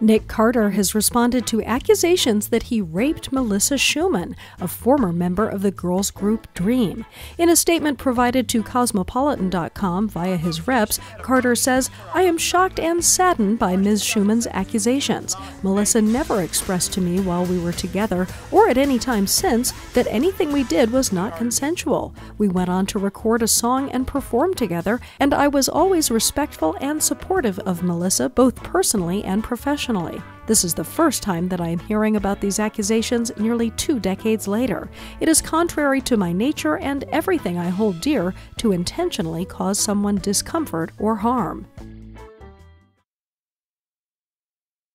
Nick Carter has responded to accusations that he raped Melissa Schuman, a former member of the girls group Dream. In a statement provided to Cosmopolitan.com via his reps, Carter says, "I am shocked and saddened by Ms. Schuman's accusations. Melissa never expressed to me while we were together or at any time since that anything we did was not consensual. We went on to record a song and perform together, and I was always respectful and supportive of Melissa, both personally and professionally. This is the first time that I am hearing about these accusations nearly 2 decades later. It is contrary to my nature and everything I hold dear to intentionally cause someone discomfort or harm."